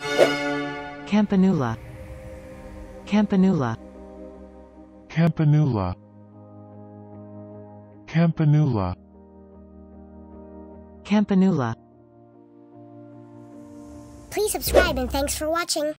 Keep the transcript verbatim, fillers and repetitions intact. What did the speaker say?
Campanula, Campanula, Campanula, Campanula, Campanula. Please subscribe and thanks for watching.